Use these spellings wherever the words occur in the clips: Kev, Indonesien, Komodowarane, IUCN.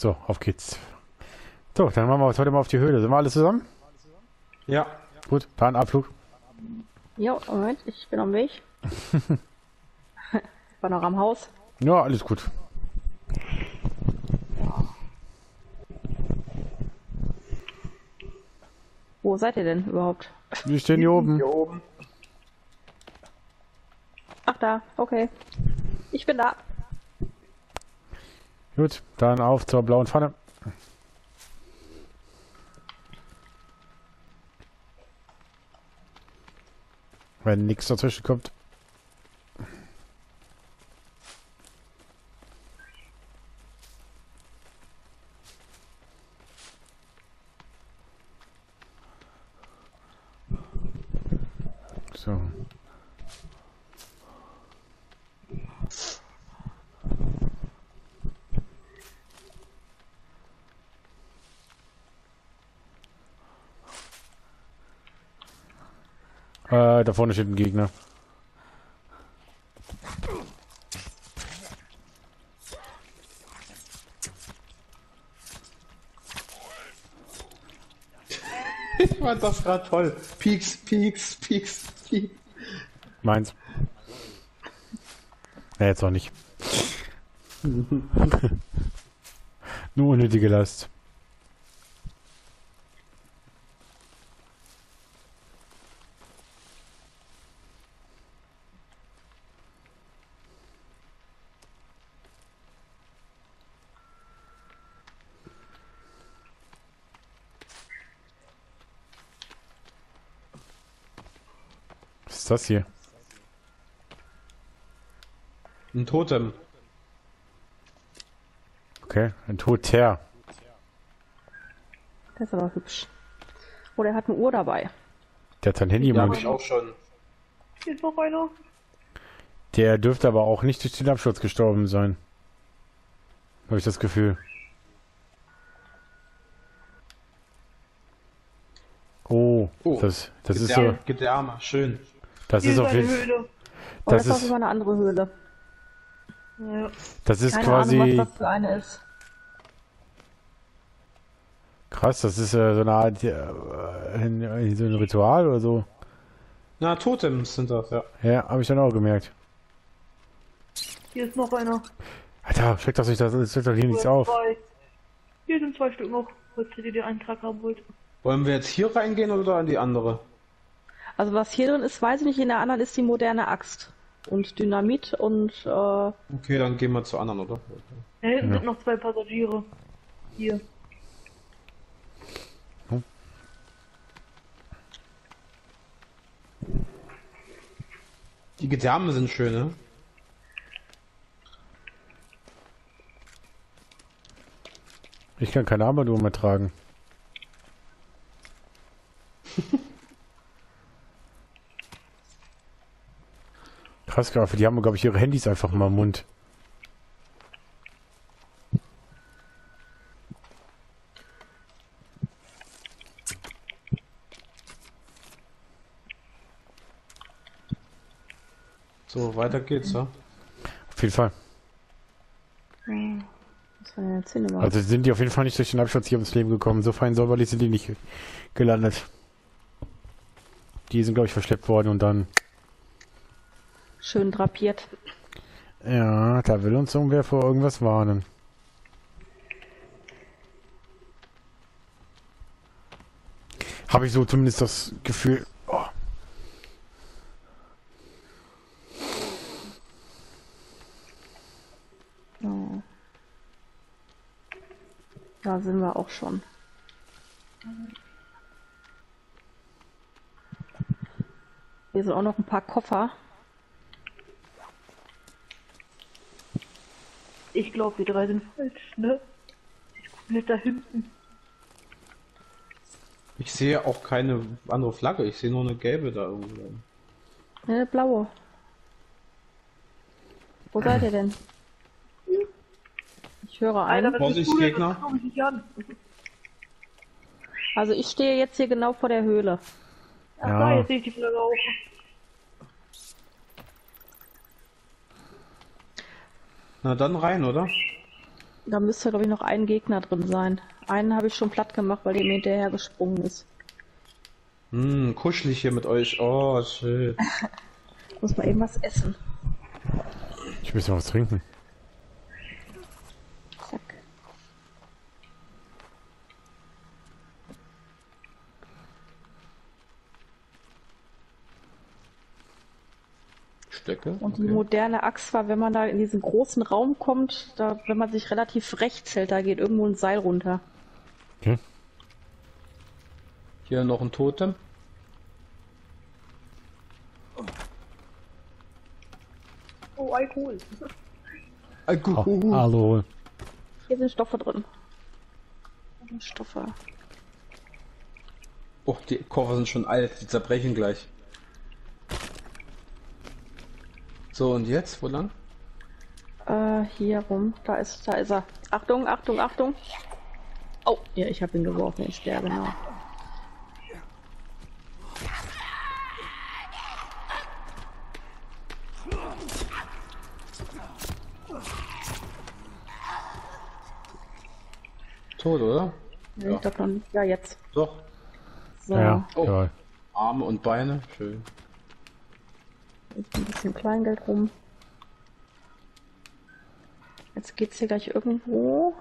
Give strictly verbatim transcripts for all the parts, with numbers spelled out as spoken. So, auf geht's. So, dann machen wir uns heute mal auf die Höhle. Sind wir alle zusammen? Ja. Gut, fahren Abflug. Jo, Moment, ich bin am Weg. Ich war noch am Haus. Ja, alles gut. Wo seid ihr denn überhaupt? Wir stehen hier oben. Hier oben. Ach da, okay. Ich bin da. Gut, dann auf zur blauen Pfanne. Wenn nichts dazwischen kommt. So. Äh, da vorne steht ein Gegner. Ich fand das gerade toll. Pieks, pieks, pieks, pieks. Meins. Ja, jetzt auch nicht. Nur unnötige Last. Was ist das hier? Ein Totem. Okay, ein Toter. Das ist aber hübsch. Oh, der hat eine Uhr dabei. Der hat sein Handy mal. Ja, ich auch schon. Hier ist noch einer. Der dürfte aber auch nicht durch den Absturz gestorben sein. Habe ich das Gefühl. Oh, oh das, das ist so. Gibt der Arme, schön. Das hier ist auf jeden Fall. Oh, das, das ist auch über eine andere Höhle. Ja. Das ist keine quasi. Ahnung, was das für eine ist. Krass, das ist äh, so eine Art äh, in, in so ein Ritual oder so. Na, Totems sind das, ja. Ja, habe ich dann auch gemerkt. Hier ist noch einer. Alter, schreckt das nicht, das schreckt doch hier nichts auf. Zwei. Hier sind zwei Stück noch, falls ihr den Eintrag haben wollt. Wollen wir jetzt hier reingehen oder an die andere? Also was hier drin ist, weiß ich nicht. In der anderen ist die moderne Axt. Und Dynamit und äh... okay, dann gehen wir zur anderen, oder? Da hinten ja. Sind noch zwei Passagiere. Hier. Hm. Die Gedärme sind schön, ne? Ich kann keine Armadur mehr tragen. Krass, die haben, glaube ich, ihre Handys einfach mal im Mund. So, weiter geht's, ja? Auf jeden Fall. Also sind die auf jeden Fall nicht durch den Absturz hier ums Leben gekommen. So fein säuberlich sind die nicht gelandet. Die sind, glaube ich, verschleppt worden und dann... Schön drapiert. Ja, da will uns irgendwer vor irgendwas warnen. Habe ich so zumindest das Gefühl... Oh. Oh. Da sind wir auch schon. Hier sind auch noch ein paar Koffer. Ich glaube, die drei sind falsch, ne? Die ist komplett da hinten. Ich sehe auch keine andere Flagge, ich sehe nur eine gelbe da irgendwo. Eine blaue. Wo seid ihr denn? Ich höre einen. Vorsicht, Gegner. Also ich stehe jetzt hier genau vor der Höhle. Ach ja. Da, jetzt sehe ich die Flagge auch. Na dann rein, oder? Da müsste, glaube ich, noch ein Gegner drin sein. Einen habe ich schon platt gemacht, weil der mir hinterher gesprungen ist. Hm, kuschelig hier mit euch. Oh, schön. Muss mal eben was essen. Ich muss mal was trinken. Zack. Stöcke? Und die okay. moderne Axt war, wenn man da in diesen großen Raum kommt, da, wenn man sich relativ rechts hält, da geht irgendwo ein Seil runter. Okay. Hier noch ein Totem. Oh, Alkohol. Alkohol. Oh, Hallo. Hier sind Stoffe drin. Stoffe. Oh, die Koffer sind schon alt, die zerbrechen gleich. So, und jetzt? Wo lang? Äh, hier rum. Da ist, da ist er. Achtung, Achtung, Achtung. Oh, ja, ich habe ihn geworfen. Ich sterbe noch. Tot, oder? Nee, ja. Ich glaube noch nicht. Ja, jetzt. Doch. So. Ja, oh. Arme und Beine. Schön. Jetzt ein bisschen Kleingeld rum. Jetzt geht's hier gleich irgendwo.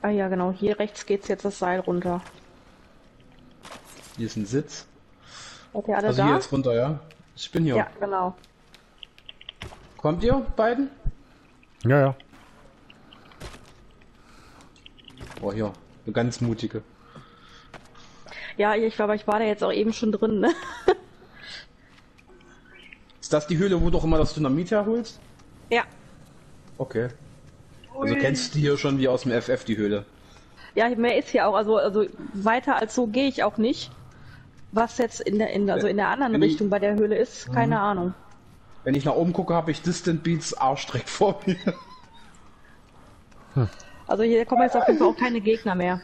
Ah ja, genau. Hier rechts geht's jetzt das Seil runter. Hier ist ein Sitz. Seid ihr alle also da? Hier jetzt runter, ja? Ich bin hier. Ja, genau. Kommt ihr beiden? Ja, ja. Boah, hier. Eine ganz mutige. Ja, ich glaube, ich war da jetzt auch eben schon drin, ne? Ist das die Höhle, wo du auch immer das Dynamit herholst? Ja. Okay. Also Ui. Kennst du hier schon wie aus dem F F die Höhle? Ja, mehr ist hier auch. Also, also weiter als so gehe ich auch nicht. Was jetzt in der, in, also in der anderen Wenn Richtung ich... bei der Höhle ist, keine mhm. Ahnung. Wenn ich nach oben gucke, habe ich Distant Beats arschstreck vor mir. Hm. Also hier kommen jetzt auf jeden Fall auch keine Gegner mehr.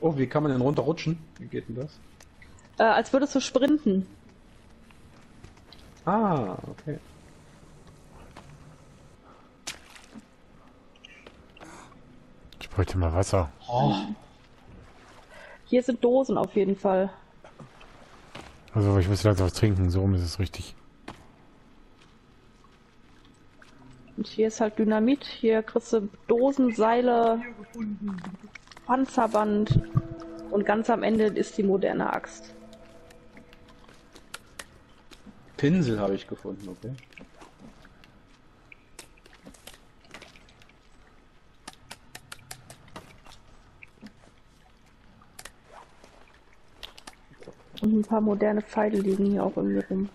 Oh, wie kann man denn runterrutschen? Wie geht denn das? Äh, als würdest du sprinten. Ah, okay. Ich bräuchte mal Wasser. Oh. Hier sind Dosen auf jeden Fall. Also ich muss langsam was trinken, so rum ist es richtig. Und hier ist halt Dynamit, hier kriegst du Dosen, Seile... Panzerband und ganz am Ende ist die moderne Axt. Pinsel habe ich gefunden, okay. Und ein paar moderne Pfeile liegen hier auch irgendwie rum.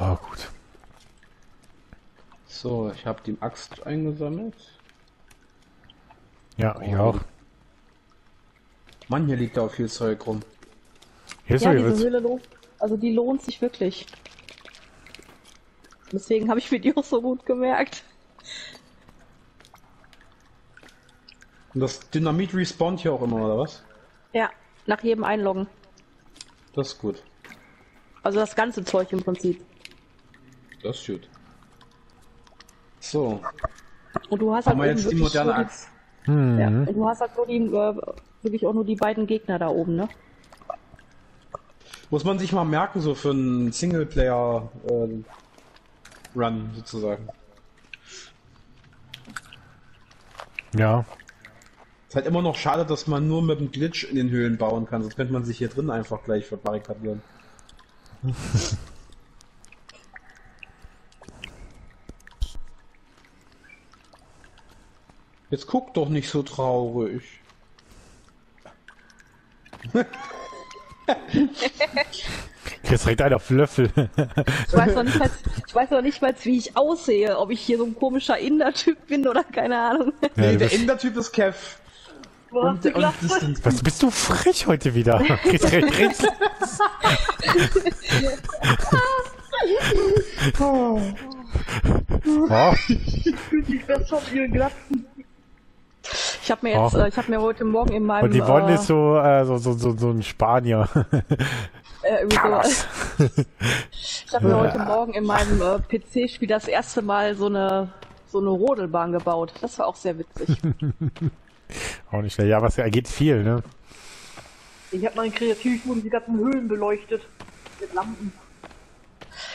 Ja, gut. So, ich habe die Axt eingesammelt. Ja, ich auch. Mann, hier liegt auch viel Zeug rum. Hier ist ja, diese Höhle lohnt, also die lohnt sich wirklich. Deswegen habe ich Videos so gut gemerkt. Und das Dynamit respawnt hier auch immer, oder was? Ja, nach jedem Einloggen. Das ist gut. Also das ganze Zeug im Prinzip. Das ist gut. So. Und du hast halt wir jetzt die moderne Axt. Hm. Ja, und du hast halt nur die, äh, wirklich auch nur die beiden Gegner da oben, ne? Muss man sich mal merken, so für einen Singleplayer-Run äh, sozusagen. Ja. Ist halt immer noch schade, dass man nur mit dem Glitch in den Höhlen bauen kann, sonst könnte man sich hier drin einfach gleich verbarrikadieren. Jetzt guck doch nicht so traurig. Jetzt direkt einer auf Löffel. Ich weiß noch nicht mal, ich weiß noch nicht mal, wie ich aussehe, ob ich hier so ein komischer Inder-Typ bin oder keine Ahnung. Ja, nee, der bist... Inder-Typ ist Kev. Und, und und was bist du frech heute wieder? Oh. Oh. Ich bin die Fresse auf ihren Glatzen. Ich habe mir jetzt, oh. äh, ich habe mir heute Morgen in meinem... Und die Wonne äh, ist so, äh, so, so, so, so ein Spanier. Äh, irgendwie sowas. Ich habe mir heute Morgen in meinem äh, P C-Spiel das erste Mal so eine so eine Rodelbahn gebaut. Das war auch sehr witzig. Auch nicht schlecht. Ja, was ergeht viel, ne? Ich habe mal in Kreativstuben die ganzen Höhlen beleuchtet mit Lampen.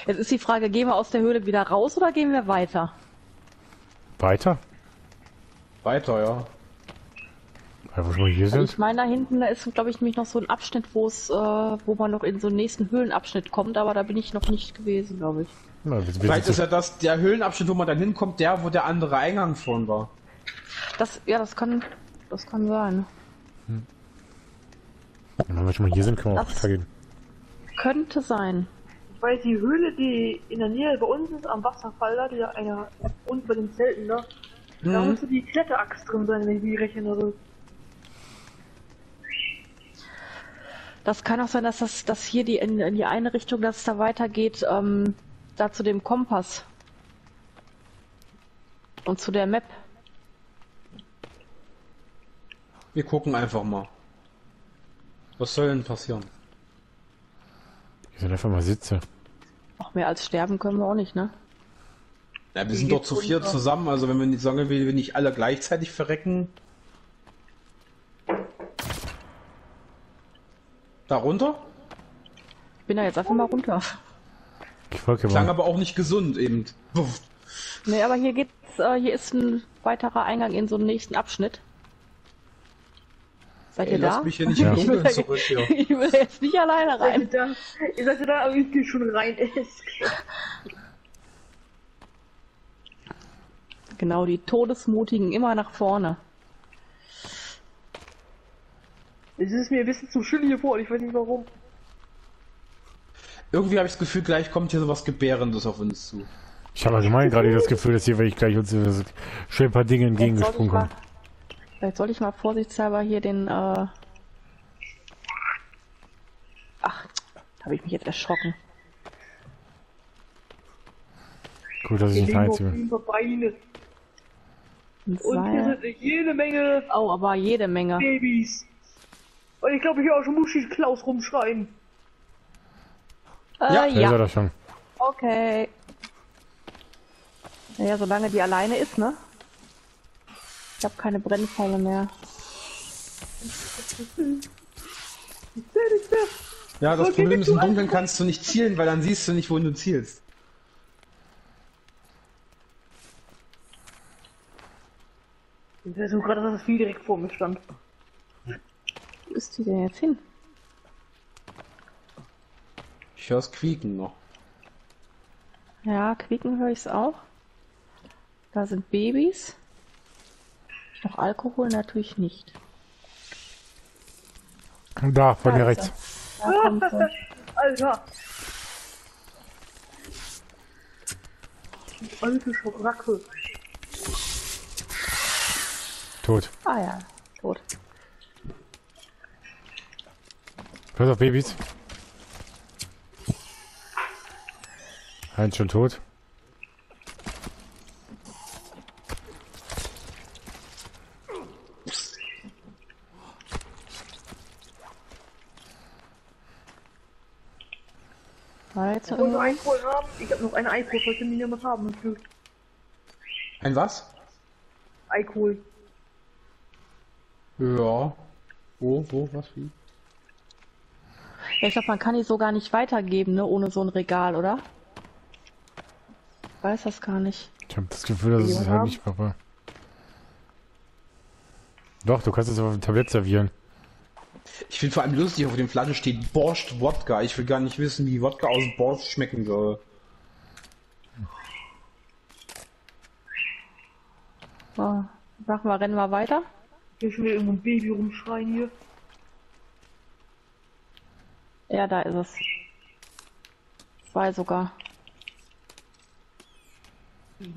Jetzt ist die Frage, gehen wir aus der Höhle wieder raus oder gehen wir weiter? Weiter? Weiter, ja. Wo wir hier sind. Also ich meine, da hinten da ist, glaube ich, nämlich noch so ein Abschnitt, wo es, äh, wo man noch in so einen nächsten Höhlenabschnitt kommt, aber da bin ich noch nicht gewesen, glaube ich. Na, vielleicht ist ja das der Höhlenabschnitt, wo man dann hinkommt, der, wo der andere Eingang vorhin war. Das, ja, das kann, das kann sein. Hm. Wenn wir schon mal hier sind, können wir das auch weitergehen. Könnte sein. Weil die Höhle, die in der Nähe bei uns ist, am Wasserfall da, die einer unten bei den Zelten da, mhm. da müsste die Kletteraxt drin sein, wenn ich mich rechne oder so. Das kann auch sein, dass das dass hier die in, in die eine Richtung, dass es da weitergeht, ähm, da zu dem Kompass. Und zu der Map. Wir gucken einfach mal. Was soll denn passieren? Wir sind einfach mal Sitze. Auch mehr als sterben können wir auch nicht, ne? Ja, wir sind doch zu viert zusammen, also wenn wir nicht sagen, wir nicht alle gleichzeitig verrecken. Da runter? Ich bin da jetzt einfach mal runter. Ich klang aber auch nicht gesund eben. Buff. Nee, aber hier geht's, äh, hier ist ein weiterer Eingang in so einen nächsten Abschnitt. Seid Ey, ihr lass da? Mich hier nicht ja. Dunkeln zurück, hier. Ich will jetzt nicht alleine rein. Seid ihr, da? Ihr seid ja da, aber ich gehe schon rein. Genau, die Todesmutigen immer nach vorne. Es ist mir ein bisschen zu schön hier vor, ich weiß nicht warum. Irgendwie habe ich das Gefühl, gleich kommt hier sowas Gebärendes auf uns zu. Ich habe allgemein gerade das Gefühl, dass hier weil ich gleich uns schön ein paar Dinge entgegengesprungen kommen. Vielleicht sollte ich mal vorsichtshalber hier den... Äh Ach, habe ich mich jetzt erschrocken. Gut, dass ich nicht einzige bin. Und hier sind jede Menge... Oh, aber jede Menge. Babys. Und ich glaube, ich höre auch schon Muschi Klaus rumschreien. Äh, ja, ja. Ist er schon. Okay. Naja, solange die alleine ist, ne? Ich habe keine Brennpfeile mehr. Ja, das okay, Problem ist, im Dunkeln kannst du nicht zielen, weil dann siehst du nicht, wohin du zielst. Ich versuche gerade, dass das Vieh direkt vor mir stand. Wo ist die denn jetzt hin? Ich höre es quieken noch. Ja, quieken höre ich es auch. Da sind Babys. Noch Alkohol natürlich nicht. Da, von dir rechts. Da kommt sie. Alter! Die alte Schockracke. Tot. Ah ja, tot. Pass auf, Babys. Eins schon tot. War jetzt noch irgendwo ein Kohl haben? Ich hab noch eine Eikohl, sollte mir niemand haben. Ein was? Eikohl. Ja. Wo, wo, was, wie? Ja, ich glaube, man kann die so gar nicht weitergeben, ne? Ohne so ein Regal, oder? Ich weiß das gar nicht. Ich habe das Gefühl, dass es halt nicht Papa. Doch, du kannst es auf dem Tablett servieren. Ich finde vor allem lustig, auf dem Flasche steht Borscht Wodka. Ich will gar nicht wissen, wie Wodka aus Borscht schmecken soll. Oh, sag mal, rennen wir weiter? Ich will irgendwo ein Baby rumschreien hier. Ja, da ist es. Zwei sogar. Und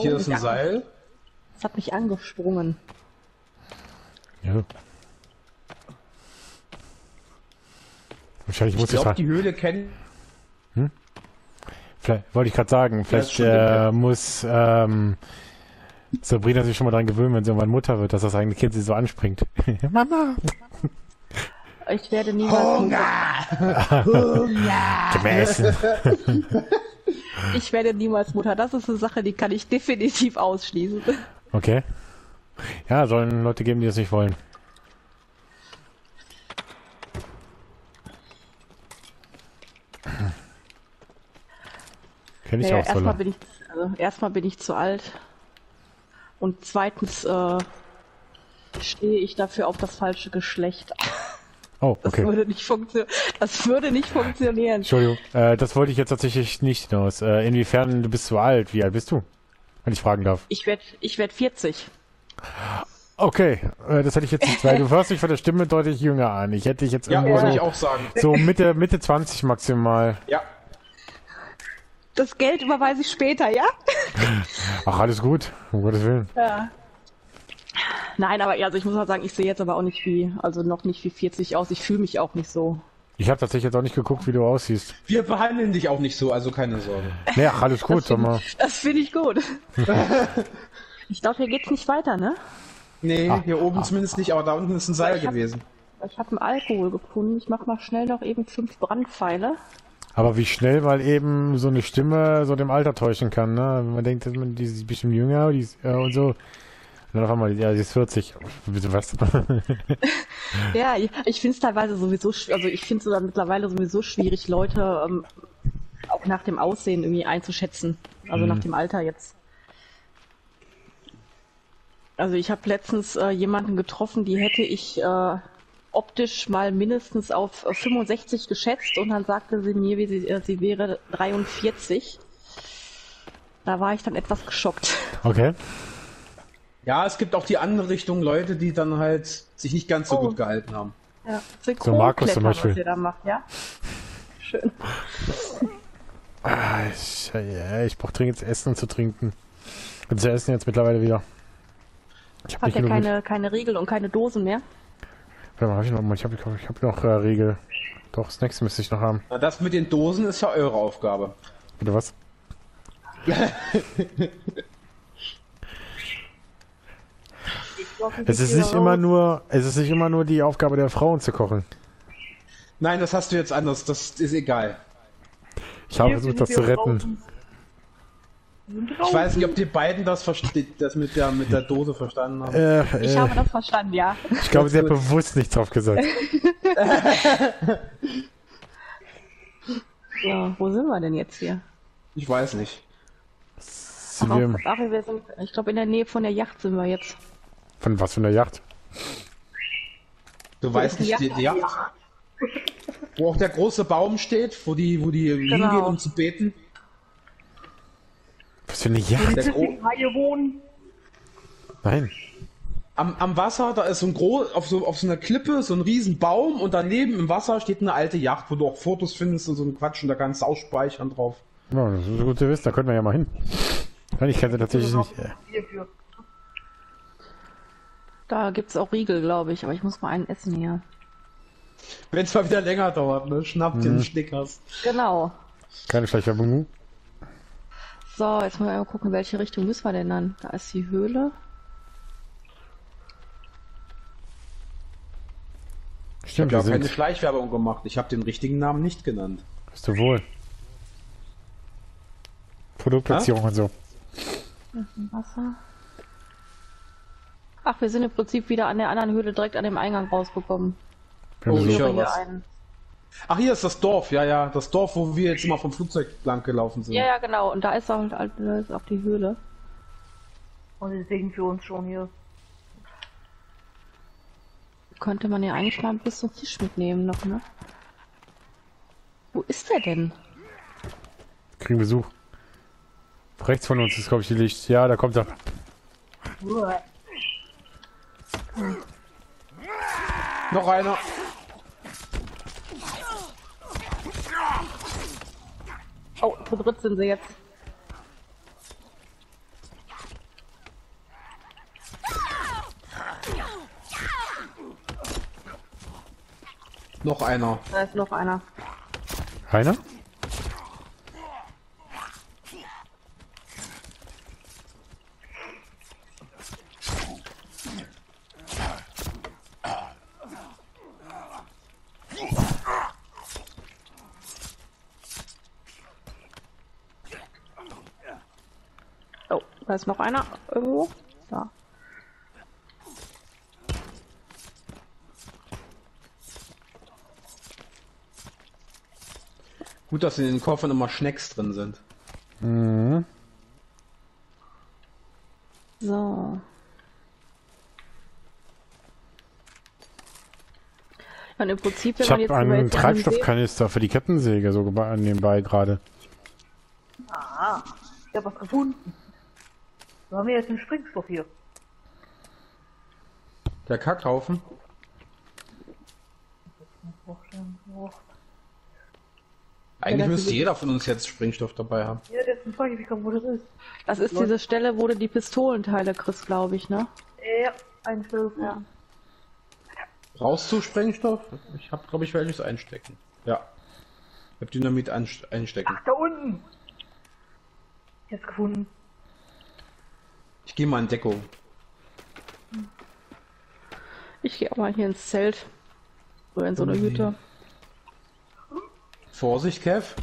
hier oh, ist ein Seil. Es hat mich angesprungen. Ja. Wahrscheinlich ich muss glaub, ich halt... die Höhle kennen. Hm? Vielleicht wollte ich gerade sagen, vielleicht ja, äh, muss ähm, Sabrina sich schon mal daran gewöhnen, wenn sie irgendwann Mutter wird, dass das eigene Kind sie so anspringt. Mama! Ich werde niemanden... Hunger! Hunger! Ich werde niemals Mutter. Das ist eine Sache, die kann ich definitiv ausschließen. Okay. Ja, sollen Leute geben, die das nicht wollen. Kenne ich ja, auch so erstmal bin ich, also erstmal bin ich zu alt. Und zweitens äh, stehe ich dafür auf das falsche Geschlecht. Oh, okay. Das würde nicht funktionieren. Das würde nicht funktionieren. Entschuldigung, äh, das wollte ich jetzt tatsächlich nicht hinaus. Äh, inwiefern du bist so alt? Wie alt bist du? Wenn ich fragen darf. Ich werde ich werd vierzig. Okay, äh, das hätte ich jetzt nicht, weil du hörst mich von der Stimme deutlich jünger an. Ich hätte dich jetzt irgendwo ja, so, ich auch sagen. so Mitte, Mitte zwanzig maximal. Ja. Das Geld überweise ich später, ja? Ach, alles gut. Um Gottes Willen. Ja. Nein, aber also ich muss mal sagen, ich sehe jetzt aber auch nicht wie, also noch nicht wie vierzig aus. Ich fühle mich auch nicht so. Ich habe tatsächlich jetzt auch nicht geguckt, wie du aussiehst. Wir behandeln dich auch nicht so, also keine Sorge. Nee, ach, alles gut, sag mal. Das finde ich gut. Ich glaube, hier geht's nicht weiter, ne? Nee, ah, hier oben ah, zumindest ah, nicht, aber da unten ist ein Seil ich gewesen. Hab, ich habe einen Alkohol gefunden. Ich mache mal schnell noch eben fünf Brandpfeile. Aber wie schnell, weil eben so eine Stimme so dem Alter täuschen kann, ne? Wenn man denkt, dass man die ist bestimmt jünger die ist, äh, und so. Dann auf einmal, ja, sie ist vierzig. Bitte was? Ja, ich finde es teilweise sowieso, also ich finde es sogar mittlerweile sowieso schwierig, Leute ähm, auch nach dem Aussehen irgendwie einzuschätzen. Also mhm. nach dem Alter jetzt. Also ich habe letztens äh, jemanden getroffen, die hätte ich äh, optisch mal mindestens auf äh, fünfundsechzig geschätzt und dann sagte sie mir, wie sie, äh, sie wäre dreiundvierzig. Da war ich dann etwas geschockt. Okay. Ja, es gibt auch die andere Richtung, Leute, die dann halt sich nicht ganz so oh. gut gehalten haben. Ja, so Markus zum Beispiel. Was ihr da macht, ja? Schön. Ah, ich, ja, ich brauche dringend Essen und zu trinken. Und zu essen jetzt mittlerweile wieder. Ich hab Hat ja keine, keine Riegel und keine Dosen mehr. Warte mal, hab ich noch mal. Ich habe ich hab noch äh, Riegel. Doch, Snacks müsste ich noch haben. Na, das mit den Dosen ist ja eure Aufgabe. Bitte was? Es ist nicht immer nur, es ist nicht immer nur die Aufgabe der Frauen zu kochen. Nein, das hast du jetzt anders. Das ist egal. Ich habe versucht, das zu retten. Ich weiß nicht, ob die beiden das versteht, das mit der mit der Dose verstanden haben. Äh, ich äh, habe das verstanden, ja. Ich glaube, sie hat bewusst nichts drauf gesagt. Ja, wo sind wir denn jetzt hier? Ich weiß nicht. Sind ach, wir ach, wir sind, ich glaube, in der Nähe von der Yacht sind wir jetzt. Von was für einer Yacht? Du so weißt nicht, die Yacht, die Yacht ja. wo auch der große Baum steht, wo die, wo die genau. hingehen, um zu beten. Was für eine Yacht? Der Haie wohnen. Nein. Am, am Wasser, da ist so ein groß, auf so, auf so einer Klippe so ein riesen Baum und daneben im Wasser steht eine alte Yacht, wo du auch Fotos findest und so einen Quatsch und da kannst du ausspeichern drauf. Ja, das ist gut zu wissen, da könnten wir ja mal hin. Nein, ich kannte tatsächlich nicht. Hierfür. Da gibt es auch Riegel, glaube ich, aber ich muss mal einen essen hier. Wenn es mal wieder länger dauert, ne? Schnapp dir mhm. einen Schnickers. Genau. Keine Schleichwerbung. So, jetzt mal, mal gucken, welche Richtung müssen wir denn dann? Da ist die Höhle. Stimmt, ich habe keine Schleichwerbung gemacht. Ich habe den richtigen Namen nicht genannt. Bist du wohl. Produktplatzierung und so. Wasser. Ach, wir sind im Prinzip wieder an der anderen Höhle direkt an dem Eingang rausgekommen. Oh, sicher was. Ach, hier ist das Dorf, ja, ja. Das Dorf, wo wir jetzt immer vom Flugzeug lang gelaufen sind. Ja, ja, genau. Und da ist auch, da ist auch die Höhle. Und deswegen für uns schon hier. Könnte man ja eigentlich mal ein bisschen Fisch mitnehmen noch, ne? Wo ist der denn? Wir kriegen Besuch. Rechts von uns ist, glaube ich, die Licht. Ja, da kommt er. Uah. Hm. Noch einer. Oh, zu dritt sind sie jetzt. Noch einer. Da ist noch einer. Einer? Da ist noch einer irgendwo. Da. Gut, dass in den Koffern immer Schnecks drin sind. Mhm. So. Und im Prinzip, wenn ich habe einen Treibstoffkanister für die Kettensäge so nebenbei gerade. Ah, ich habe was gefunden. Wo haben wir jetzt den Sprengstoff hier? Der Kackhaufen. Eigentlich müsste jeder von uns jetzt Sprengstoff dabei haben. Ja, deswegen frage ich mich, wo das ist. Das ist diese Stelle, wo du die Pistolenteile kriegst, glaube ich, ne? Ja, ein Stück. Ja. Brauchst du Sprengstoff? Ich habe, glaube ich, welches einstecken. Ja. Ich habe Dynamit einstecken. Ach, da unten! Ich hab's gefunden. Ich gehe mal in Deckung. Ich gehe auch mal hier ins Zelt. Oder in so eine Hütte. Vorsicht, Kev.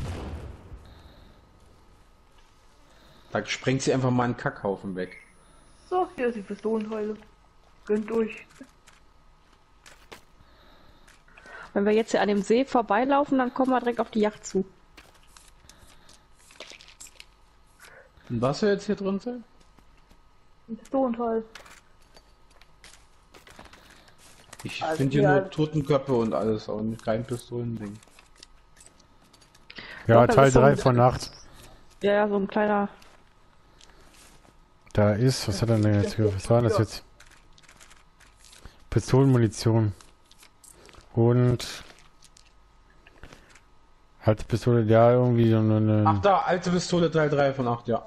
Da sprengt sie einfach mal einen Kackhaufen weg. So, hier ist die Pistolenteile. Gönnt durch. Wenn wir jetzt hier an dem See vorbeilaufen, dann kommen wir direkt auf die Yacht zu. Und was wir jetzt hier drin sind? Ein Pistolenteil. Ich also finde hier nur Totenköpfe und alles, und kein Pistolending. Ja, glaub, Teil drei so von Nacht. Ja, ja, so ein kleiner... Da ist, was hat er denn jetzt hier? Was war das jetzt? Pistolenmunition. Und alte Pistole, ja, irgendwie so eine. Ach, da, alte Pistole Teil drei von acht, ja.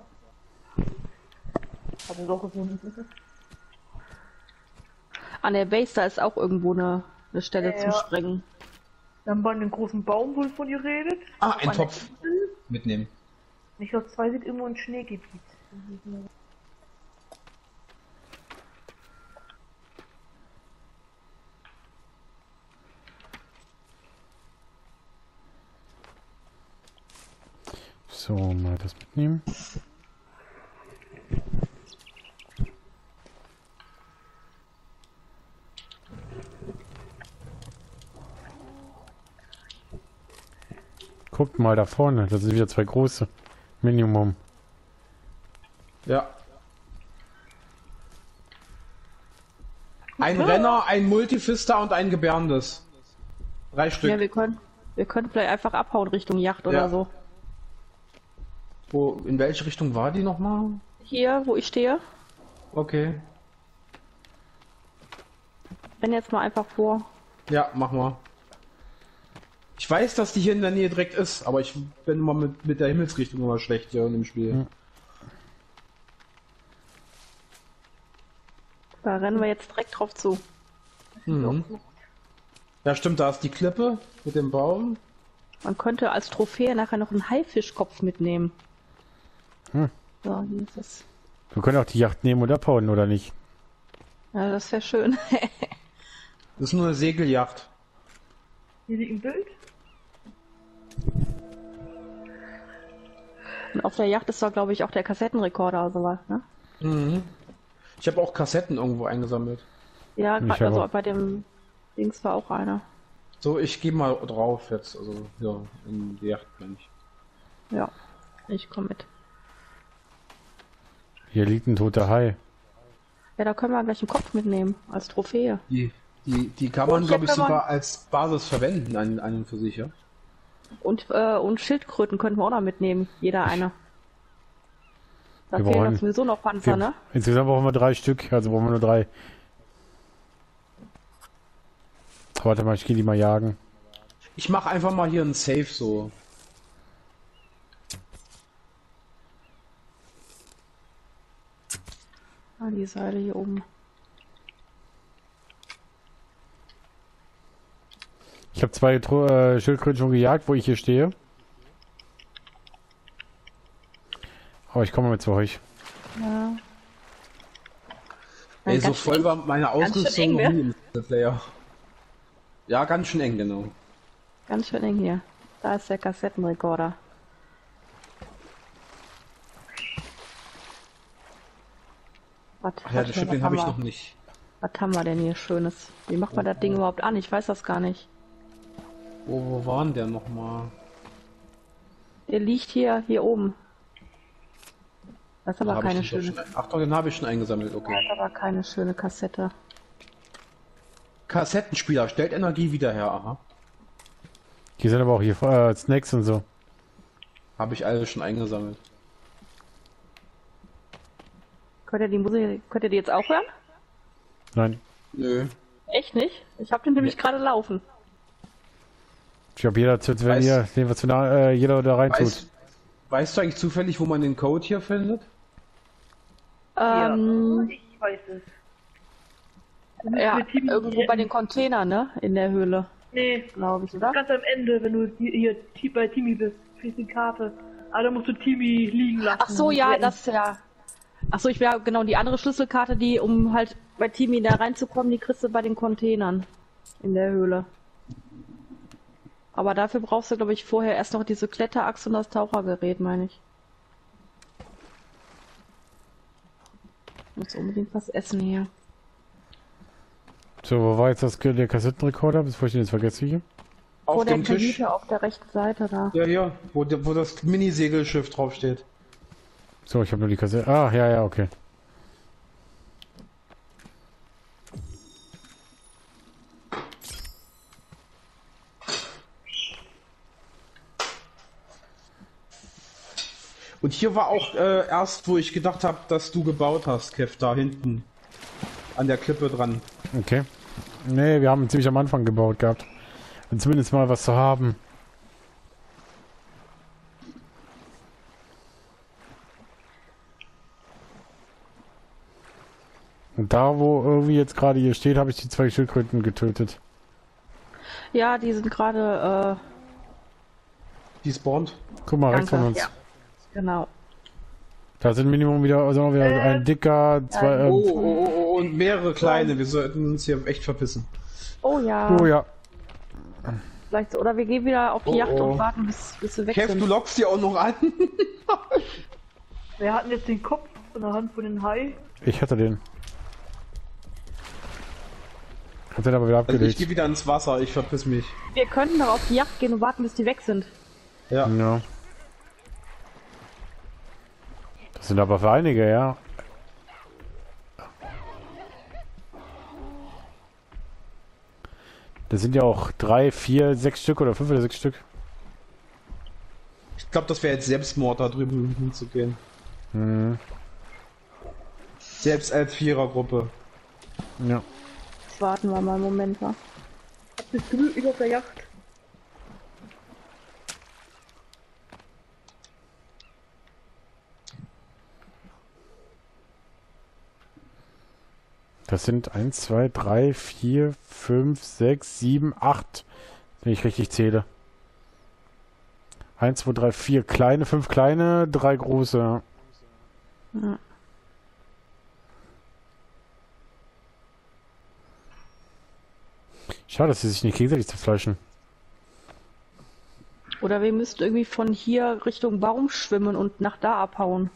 Hat er doch gefunden. An der Base, da ist auch irgendwo eine, eine Stelle ja, zum Sprengen. Dann bei den großen Baum, wo von ihr redet. Ah, ein Topf. Mitnehmen. Ich glaube, zwei sind irgendwo ein Schneegebiet. So, mal das mitnehmen. Guckt mal da vorne, das sind wieder zwei große. Minimum. Ja. Ein Renner, ein Multifister und ein Gebärendes. Drei Stück. Ja, wir können, wir können vielleicht einfach abhauen Richtung Yacht oder ja. so. Wo, in welche Richtung war die nochmal? Hier, wo ich stehe. Okay. Renn jetzt mal einfach vor. Ja, mach mal. Ich weiß, dass die hier in der Nähe direkt ist, aber ich bin mal mit, mit der Himmelsrichtung immer schlecht hier in dem Spiel. Hm. Da rennen wir jetzt direkt drauf zu. Mhm. Ja, stimmt, da ist die Klippe mit dem Baum. Man könnte als Trophäe nachher noch einen Haifischkopf mitnehmen. Hm. So, hier ist es. Wir können auch die Yacht nehmen und abhauen, oder nicht? Ja, das wäre schön. Das ist nur eine Segeljacht. Hier liegt ein Bild. Und auf der Yacht ist doch, glaube ich, auch der Kassettenrekorder oder sowas, ne? Mhm. Ich habe auch Kassetten irgendwo eingesammelt. Ja, gerade also bei dem Dings war auch einer. So, ich gehe mal drauf jetzt, also ja, in die Yacht bin ich. Ja, ich komme mit. Hier liegt ein toter Hai. Ja, da können wir gleich einen Kopf mitnehmen, als Trophäe. Die, die, die kann man, glaube ich, sogar man... als Basis verwenden, an, an und für sich, ja? Und, äh, und Schildkröten könnten wir auch noch mitnehmen, jeder eine. Da wir fehlen brauchen... uns sowieso noch Panzer, wir... ne? Insgesamt brauchen wir drei Stück, also brauchen wir nur drei. Warte mal, ich gehe die mal jagen. Ich mache einfach mal hier einen Safe so. Ah, die Seile hier oben. Ich habe zwei Tro äh, Schildkröten schon gejagt, wo ich hier stehe. Aber ich komme mit zu euch. Ja. Ey, so voll war meine Ausrüstung noch nie im Player. Ja, ganz schön eng, genau. Ganz schön eng hier. Da ist der Kassettenrekorder. Was, Ach ja, das Schiff, den habe ich noch nicht. Was haben wir denn hier Schönes? Wie macht man oh, das Ding überhaupt an? Ich weiß das gar nicht. Wo, wo waren der nochmal? Der liegt hier, hier oben. Das ist aber keine schöne... Ach doch, den habe ich schon eingesammelt, okay. Das ist aber keine schöne Kassette. Kassettenspieler, stellt Energie wieder her, aha. Die sind aber auch hier, äh, Snacks und so. Habe ich alle schon eingesammelt. Könnt ihr die Musik, könnt ihr die jetzt auch hören? Nein. Nö. Echt nicht? Ich habe den nämlich nee. gerade laufen. Ich glaube, jeder, wenn weiß, ihr, den wir zu nah, äh, jeder da rein weiß, tut. Weißt du eigentlich zufällig, wo man den Code hier findet? Ähm, ja, ich weiß es. Ja, irgendwo bei den Containern, ne? In der Höhle. Nee, glaube ich, oder? Ganz am Ende, wenn du hier bei Timi bist, kriegst du die Karte. Aber dann musst du Timi liegen lassen. Ach so, ja, das ja. Ach so, ich wäre genau die andere Schlüsselkarte, die, um halt bei Timi da reinzukommen, die kriegst du bei den Containern in der Höhle. Aber dafür brauchst du, glaube ich, vorher erst noch diese Kletterachse und das Tauchergerät, meine ich. Ich muss unbedingt was essen hier. So, wo war jetzt das, der Kassettenrekorder, bevor ich den jetzt vergesse hier? Auf Vor dem der Tisch. Kanite auf der rechten Seite da. Ja, ja, wo, wo das Mini-Segelschiff draufsteht. So, ich habe nur die Kassette. Ah, ja, ja, okay. Und hier war auch äh, erst, wo ich gedacht habe, dass du gebaut hast, Kev, da hinten. An der Klippe dran. Okay. Nee, wir haben ziemlich am Anfang gebaut gehabt. Und zumindest mal was zu haben. Und da, wo irgendwie jetzt gerade hier steht, habe ich die zwei Schildkröten getötet. Ja, die sind gerade... Äh... Die spawnt. Guck mal, rechts von uns. Ja. Genau. Da sind Minimum wieder, also wieder äh, ein dicker, zwei... Äh, oh, oh, oh, und mehrere kleine. Wir sollten uns hier echt verpissen. Oh ja. Oh ja. Vielleicht so, oder wir gehen wieder auf die oh, Yacht oh. und warten, bis, bis wir weg Kev, sind. Du lockst die auch noch an. Wir hatten jetzt den Kopf in der Hand von den Hai. Ich hatte den. Hat den aber wieder abgelegt. Also ich gehe wieder ins Wasser, ich verpiss mich. Wir könnten doch auf die Yacht gehen und warten, bis die weg sind. Ja. Ja. Das sind aber für einige, ja. Das sind ja auch drei, vier, sechs Stück oder fünf oder sechs Stück. Ich glaube, das wäre jetzt Selbstmord, da drüben hinzugehen. Mhm. Selbst als Vierergruppe. Ja. Jetzt warten wir mal einen Moment, wa? Bist du über der Yacht? Das sind eins, zwei, drei, vier, fünf, sechs, sieben, acht, wenn ich richtig zähle. eins, zwei, drei, vier kleine, fünf kleine, drei große. Ja. Schade, dass sie sich nicht gegenseitig zerfleischen. Oder wir müssten irgendwie von hier Richtung Baum schwimmen und nach da abhauen.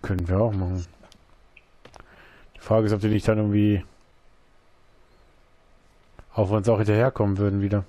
Können wir auch machen. Die Frage ist, ob die nicht dann irgendwie auf uns auch hinterherkommen würden wieder.